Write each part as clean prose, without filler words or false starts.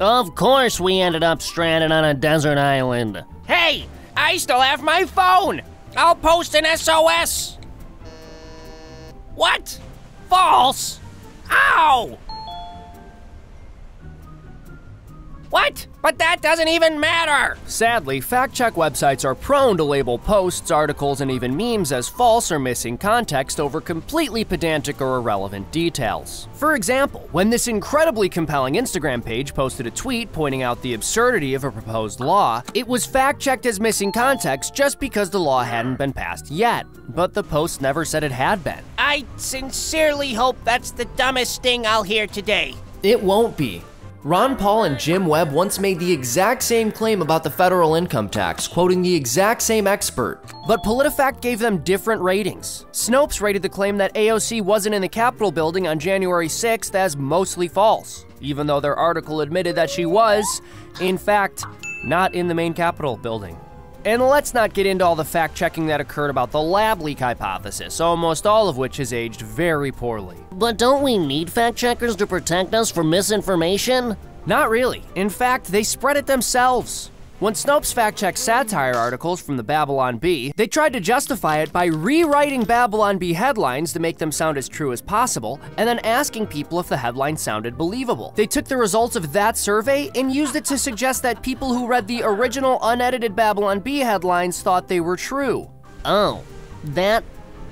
Of course we ended up stranded on a desert island. Hey, I still have my phone. I'll post an SOS. What? False? Ow! What? But that doesn't even matter! Sadly, fact-check websites are prone to label posts, articles, and even memes as false or missing context over completely pedantic or irrelevant details. For example, when this incredibly compelling Instagram page posted a tweet pointing out the absurdity of a proposed law, it was fact-checked as missing context just because the law hadn't been passed yet. But the post never said it had been. I sincerely hope that's the dumbest thing I'll hear today. It won't be. Ron Paul and Jim Webb once made the exact same claim about the federal income tax, quoting the exact same expert. But PolitiFact gave them different ratings. Snopes rated the claim that AOC wasn't in the Capitol building on January 6th as mostly false, even though their article admitted that she was, in fact, not in the main Capitol building. And let's not get into all the fact-checking that occurred about the lab leak hypothesis, almost all of which has aged very poorly. But don't we need fact-checkers to protect us from misinformation? Not really. In fact, they spread it themselves. When Snopes fact-checked satire articles from the Babylon Bee, they tried to justify it by rewriting Babylon Bee headlines to make them sound as true as possible, and then asking people if the headline sounded believable. They took the results of that survey and used it to suggest that people who read the original unedited Babylon Bee headlines thought they were true. Oh, that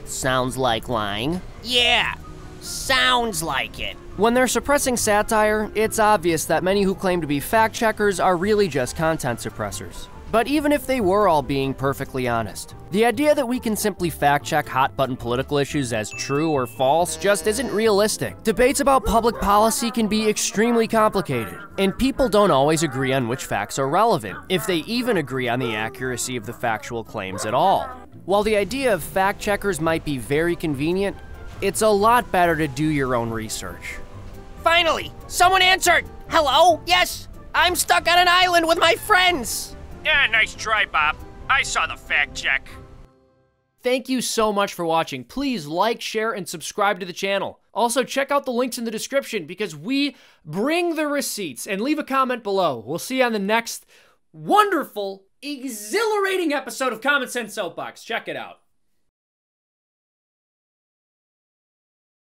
sounds like lying. Yeah, sounds like it. When they're suppressing satire, it's obvious that many who claim to be fact-checkers are really just content suppressors. But even if they were all being perfectly honest, the idea that we can simply fact-check hot-button political issues as true or false just isn't realistic. Debates about public policy can be extremely complicated, and people don't always agree on which facts are relevant, if they even agree on the accuracy of the factual claims at all. While the idea of fact-checkers might be very convenient, it's a lot better to do your own research. Finally, someone answered! Hello? Yes, I'm stuck on an island with my friends! Yeah, nice try, Bob. I saw the fact check. Thank you so much for watching. Please like, share, and subscribe to the channel. Also, check out the links in the description because we bring the receipts, and leave a comment below. We'll see you on the next wonderful, exhilarating episode of Common Sense Soapbox. Check it out.